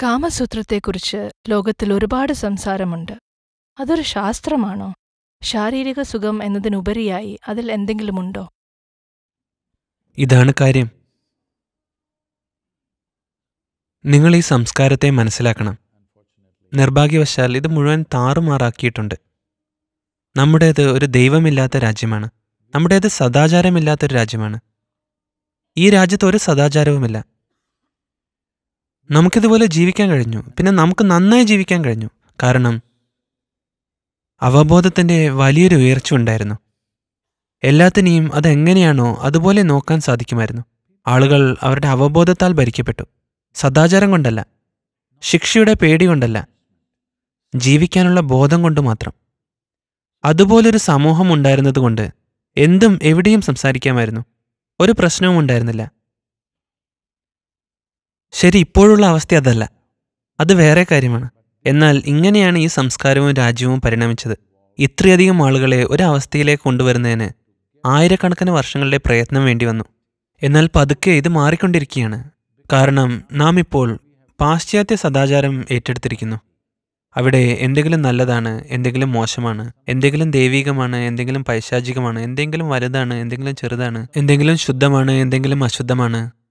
കാമസൂത്രത്തെക്കുറിച്ച് ലോകത്തിൽ ഒരുപാട് സംസാരമുണ്ട്. അതൊരു ശാസ്ത്രമാണോ? ശാരീരിക സുഖം എന്നതിനുപരിയായി അതിൽ എന്തെങ്കിലുമുണ്ടോ? ഇതാണ് കാര്യം. നിങ്ങൾ ഈ സംസ്കാരത്തെ മനസ്സിലാക്കണം. നിർഭാഗ്യവശാൽ ഇത് മുഴുവൻ താറുമാറാക്കിയിട്ടുണ്ട്. നമ്മുടേത് ഒരു ദൈവമില്ലാത്ത രാജ്യമാണ്. നമ്മുടേത് സദാചാരമില്ലാത്തൊരു രാജ്യമാണ്. ഈ രാജ്യത്ത് ഒരു സദാചാരവുമില്ല. നമുക്കിതുപോലെ ജീവിക്കാൻ കഴിഞ്ഞു. പിന്നെ നമുക്ക് നന്നായി ജീവിക്കാൻ കഴിഞ്ഞു. കാരണം അവബോധത്തിൻ്റെ വലിയൊരു ഉയർച്ച ഉണ്ടായിരുന്നു. എല്ലാത്തിനെയും അതെങ്ങനെയാണോ അതുപോലെ നോക്കാൻ സാധിക്കുമായിരുന്നു. ആളുകൾ അവരുടെ അവബോധത്താൽ ഭരിക്കപ്പെട്ടു. സദാചാരം കൊണ്ടല്ല, ശിക്ഷയുടെ പേടി കൊണ്ടല്ല, ജീവിക്കാനുള്ള ബോധം കൊണ്ട് മാത്രം. അതുപോലൊരു സമൂഹം ഉണ്ടായിരുന്നതുകൊണ്ട് എന്തും എവിടെയും സംസാരിക്കാമായിരുന്നു. ഒരു പ്രശ്നവും ഉണ്ടായിരുന്നില്ല. ശരി, ഇപ്പോഴുള്ള അവസ്ഥ അതല്ല, അത് വേറെ കാര്യമാണ്. എന്നാൽ ഇങ്ങനെയാണ് ഈ സംസ്കാരവും രാജ്യവും പരിണമിച്ചത്. ഇത്രയധികം ആളുകളെ ഒരവസ്ഥയിലേക്ക് കൊണ്ടുവരുന്നതിന് ആയിരക്കണക്കിന് വർഷങ്ങളുടെ പ്രയത്നം വേണ്ടി വന്നു. എന്നാൽ പതുക്കെ ഇത് മാറിക്കൊണ്ടിരിക്കുകയാണ്. കാരണം നാം ഇപ്പോൾ പാശ്ചാത്യ സദാചാരം ഏറ്റെടുത്തിരിക്കുന്നു. അവിടെ എന്തെങ്കിലും നല്ലതാണ്, എന്തെങ്കിലും മോശമാണ്, എന്തെങ്കിലും ദൈവികമാണ്, എന്തെങ്കിലും പൈശാചികമാണ്, എന്തെങ്കിലും വലുതാണ്, എന്തെങ്കിലും ചെറുതാണ്, എന്തെങ്കിലും ശുദ്ധമാണ്, എന്തെങ്കിലും അശുദ്ധമാണ്.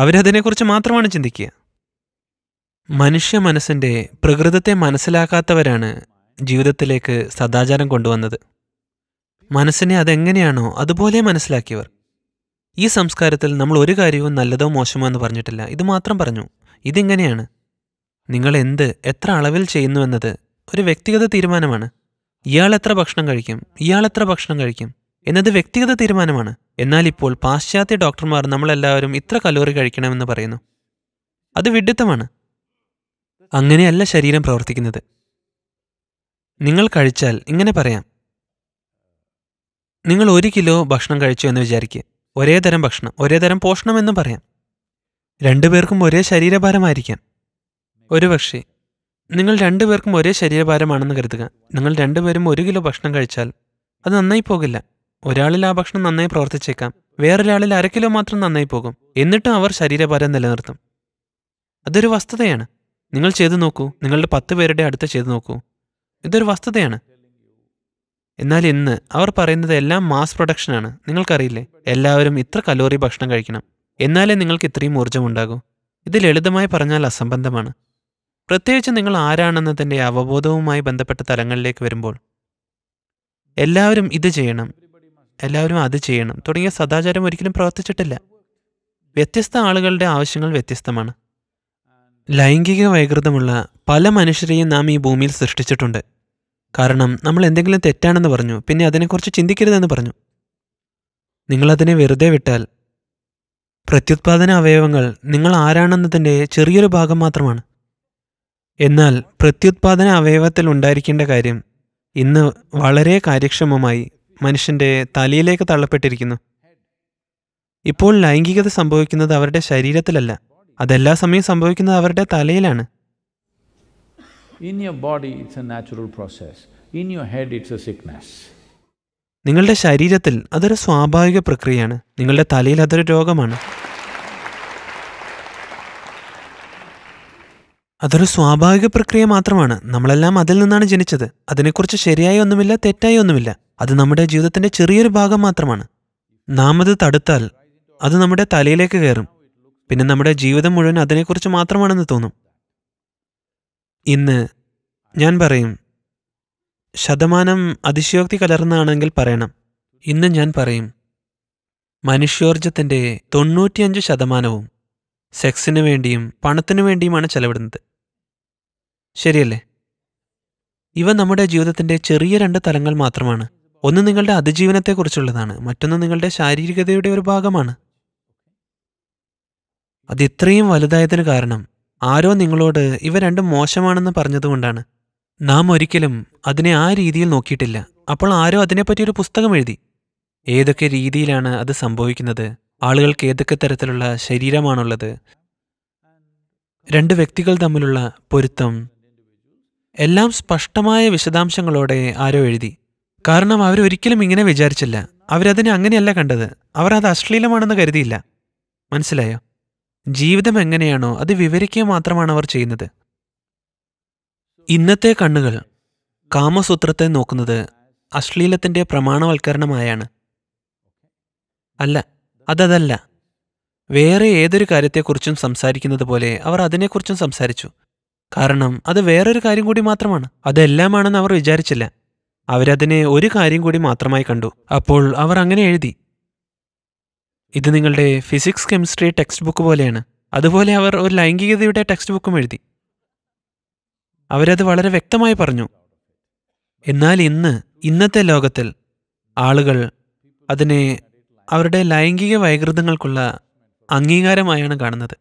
അവരതിനെക്കുറിച്ച് മാത്രമാണ് ചിന്തിക്കുക. മനുഷ്യ മനസ്സിൻ്റെ പ്രകൃതത്തെ മനസ്സിലാക്കാത്തവരാണ് ജീവിതത്തിലേക്ക് സദാചാരം കൊണ്ടുവന്നത്. മനസ്സിനെ അതെങ്ങനെയാണോ അതുപോലെ മനസ്സിലാക്കിയവർ. ഈ സംസ്കാരത്തിൽ നമ്മൾ ഒരു കാര്യവും നല്ലതോ മോശമോ എന്ന് പറഞ്ഞിട്ടില്ല. ഇത് മാത്രം പറഞ്ഞു, ഇതിങ്ങനെയാണ്. നിങ്ങൾ എന്ത് എത്ര അളവിൽ ചെയ്യുന്നുവെന്നത് ഒരു വ്യക്തിഗത തീരുമാനമാണ്. ഇയാൾ എത്ര ഭക്ഷണം കഴിക്കും എന്നത് വ്യക്തിഗത തീരുമാനമാണ്. എന്നാൽ ഇപ്പോൾ പാശ്ചാത്യ ഡോക്ടർമാർ നമ്മളെല്ലാവരും ഇത്ര കലോറി കഴിക്കണമെന്ന് പറയുന്നു. അത് വിഡ്ഢിത്തമാണ്. അങ്ങനെയല്ല ശരീരം പ്രവർത്തിക്കുന്നത്. നിങ്ങൾ കഴിച്ചാൽ ഇങ്ങനെ പറയാം, നിങ്ങൾ 1 കിലോ ഭക്ഷണം കഴിച്ചു എന്ന് വിചാരിക്കുക. ഒരേ തരം ഭക്ഷണം, ഒരേ തരം പോഷണം എന്നും പറയാം. രണ്ടുപേർക്കും ഒരേ ശരീരഭാരമായിരിക്കാം. ഒരുപക്ഷെ നിങ്ങൾ രണ്ടുപേർക്കും ഒരേ ശരീരഭാരമാണെന്ന് കരുതുക. നിങ്ങൾ രണ്ടുപേരും 1 കിലോ ഭക്ഷണം കഴിച്ചാൽ അത് നന്നായി പോകില്ല. ഒരാളിൽ ആ ഭക്ഷണം നന്നായി പ്രവർത്തിച്ചേക്കാം, വേറൊരാളിൽ 1/2 കിലോ മാത്രം നന്നായി പോകും. എന്നിട്ടും അവർ ശരീരഭാരം നിലനിർത്തും. അതൊരു വസ്തുതയാണ്. നിങ്ങൾ ചെയ്തു നോക്കൂ, നിങ്ങളുടെ 10 പേരുടെ അടുത്ത് ചെയ്തു നോക്കൂ. ഇതൊരു വസ്തുതയാണ്. എന്നാൽ ഇന്ന് അവർ പറയുന്നത് എല്ലാം മാസ് പ്രൊഡക്ഷനാണ്. നിങ്ങൾക്കറിയില്ലേ, എല്ലാവരും ഇത്ര കലോറി ഭക്ഷണം കഴിക്കണം, എന്നാലേ നിങ്ങൾക്ക് ഇത്രയും ഊർജ്ജമുണ്ടാകൂ. ഇത് ലളിതമായി പറഞ്ഞാൽ അസംബന്ധമാണ്. പ്രത്യേകിച്ച് നിങ്ങൾ ആരാണെന്നതിൻ്റെ അവബോധവുമായി ബന്ധപ്പെട്ട തലങ്ങളിലേക്ക് വരുമ്പോൾ എല്ലാവരും ഇത് ചെയ്യണം, എല്ലാവരും അത് ചെയ്യണം തുടങ്ങിയ സദാചാരം ഒരിക്കലും പ്രവർത്തിച്ചിട്ടില്ല. വ്യത്യസ്ത ആളുകളുടെ ആവശ്യങ്ങൾ വ്യത്യസ്തമാണ്. ലൈംഗിക വൈകൃതമുള്ള പല മനുഷ്യരെയും നാം ഈ ഭൂമിയിൽ സൃഷ്ടിച്ചിട്ടുണ്ട്. കാരണം നമ്മൾ എന്തെങ്കിലും തെറ്റാണെന്ന് പറഞ്ഞു, പിന്നെ അതിനെക്കുറിച്ച് ചിന്തിക്കരുതെന്ന് പറഞ്ഞു. നിങ്ങളതിനെ വെറുതെ വിട്ടാൽ പ്രത്യുത്പാദന അവയവങ്ങൾ നിങ്ങൾ ആരാണെന്നതിൻ്റെ ചെറിയൊരു ഭാഗം മാത്രമാണ്. എന്നാൽ പ്രത്യുത്പാദന അവയവത്തിൽ ഉണ്ടായിരിക്കേണ്ട കാര്യം ഇന്ന് വളരെ കാര്യക്ഷമമായി മനുഷ്യൻ്റെ തലയിലേക്ക് തള്ളപ്പെട്ടിരിക്കുന്നു. ഇപ്പോൾ ലൈംഗികത സംഭവിക്കുന്നത് അവരുടെ ശരീരത്തിലല്ല, അതെല്ലാ സമയം സംഭവിക്കുന്നത് അവരുടെ തലയിലാണ്. നിങ്ങളുടെ ശരീരത്തിൽ അതൊരു സ്വാഭാവിക പ്രക്രിയയാണ്, നിങ്ങളുടെ തലയിൽ അതൊരു രോഗമാണ്. അതൊരു സ്വാഭാവിക പ്രക്രിയ മാത്രമാണ്. നമ്മളെല്ലാം അതിൽ നിന്നാണ് ജനിച്ചത്. അതിനെക്കുറിച്ച് ശരിയായി ഒന്നുമില്ല, തെറ്റായി ഒന്നുമില്ല. അത് നമ്മുടെ ജീവിതത്തിൻ്റെ ചെറിയൊരു ഭാഗം മാത്രമാണ്. നാം അത് തടുത്താൽ അത് നമ്മുടെ തലയിലേക്ക് കയറും. പിന്നെ നമ്മുടെ ജീവിതം മുഴുവൻ അതിനെക്കുറിച്ച് മാത്രമാണെന്ന് തോന്നും. ഇന്ന് ഞാൻ പറയും, 100% അതിശയോക്തി കലർന്നാണെങ്കിൽ പറയണം, ഇന്ന് ഞാൻ പറയും മനുഷ്യോർജത്തിൻ്റെ 95% സെക്സിനു വേണ്ടിയും പണത്തിനു വേണ്ടിയുമാണ് ചെലവിടുന്നത്. ശരിയല്ലേ? ഇവ നമ്മുടെ ജീവിതത്തിൻ്റെ ചെറിയ 2 തലങ്ങൾ മാത്രമാണ്. ഒന്ന് നിങ്ങളുടെ അതിജീവനത്തെക്കുറിച്ചുള്ളതാണ്, മറ്റൊന്ന് നിങ്ങളുടെ ശാരീരികതയുടെ ഒരു ഭാഗമാണ്. അത് ഇത്രയും വലുതായതിന് കാരണം ആരോ നിങ്ങളോട് ഇവ രണ്ടും മോശമാണെന്ന് പറഞ്ഞതുകൊണ്ടാണ്. നാം ഒരിക്കലും അതിനെ ആ രീതിയിൽ നോക്കിയിട്ടില്ല. അപ്പോൾ ആരോ അതിനെപ്പറ്റിയൊരു പുസ്തകം എഴുതി. ഏതൊക്കെ രീതിയിലാണ് അത് സംഭവിക്കുന്നത്, ആളുകൾക്ക് ഏതൊക്കെ തരത്തിലുള്ള ശരീരമാണുള്ളത്, രണ്ട് വ്യക്തികൾ തമ്മിലുള്ള പൊരുത്തം, എല്ലാം സ്പഷ്ടമായ വിശദാംശങ്ങളോടെ ആരോ എഴുതി. കാരണം അവരൊരിക്കലും ഇങ്ങനെ വിചാരിച്ചില്ല. അവരതിനെ അങ്ങനെയല്ല കണ്ടത്. അവർ അത് അശ്ലീലമാണെന്ന് കരുതിയില്ല. മനസ്സിലായോ? ജീവിതം എങ്ങനെയാണോ അത് വിവരിക്കുക മാത്രമാണ് അവർ ചെയ്യുന്നത്. ഇന്നത്തെ കണ്ണുകൾ കാമസൂത്രത്തെ നോക്കുന്നത് അശ്ലീലത്തിൻ്റെ പ്രമാണവൽക്കരണമായാണ്. അല്ല, അതല്ല, വേറെ ഏതൊരു കാര്യത്തെക്കുറിച്ചും സംസാരിക്കുന്നത് പോലെ അവർ അതിനെക്കുറിച്ചും സംസാരിച്ചു. കാരണം അത് വേറൊരു കാര്യം കൂടി മാത്രമാണ്. അതെല്ലാമാണെന്ന് അവർ വിചാരിച്ചില്ല. അവരതിനെ ഒരു കാര്യം കൂടി മാത്രമായി കണ്ടു. അപ്പോൾ അവർ അങ്ങനെ എഴുതി. ഇത് നിങ്ങളുടെ ഫിസിക്സ്, കെമിസ്ട്രി ടെക്സ്റ്റ് ബുക്ക് പോലെയാണ്. അതുപോലെ അവർ ഒരു ലൈംഗികതയുടെ ടെക്സ്റ്റ് ബുക്കും എഴുതി. അവരത് വളരെ വ്യക്തമായി പറഞ്ഞു. എന്നാൽ ഇന്നത്തെ ലോകത്തിൽ ആളുകൾ അതിനെ അവരുടെ ലൈംഗിക വൈകൃതങ്ങൾക്കുള്ള അംഗീകാരമായാണ് കാണുന്നത്.